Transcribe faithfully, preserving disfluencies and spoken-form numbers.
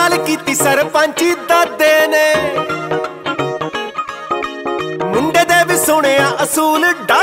ਨਾਲ ਕੀਤੀ ਸਰਪੰਚੀ ਦਾਦੇ ਨੇ ਮੁੰਡੇ ਦੇ ਵੀ ਸੁਣਿਆ ਅਸੂਲ।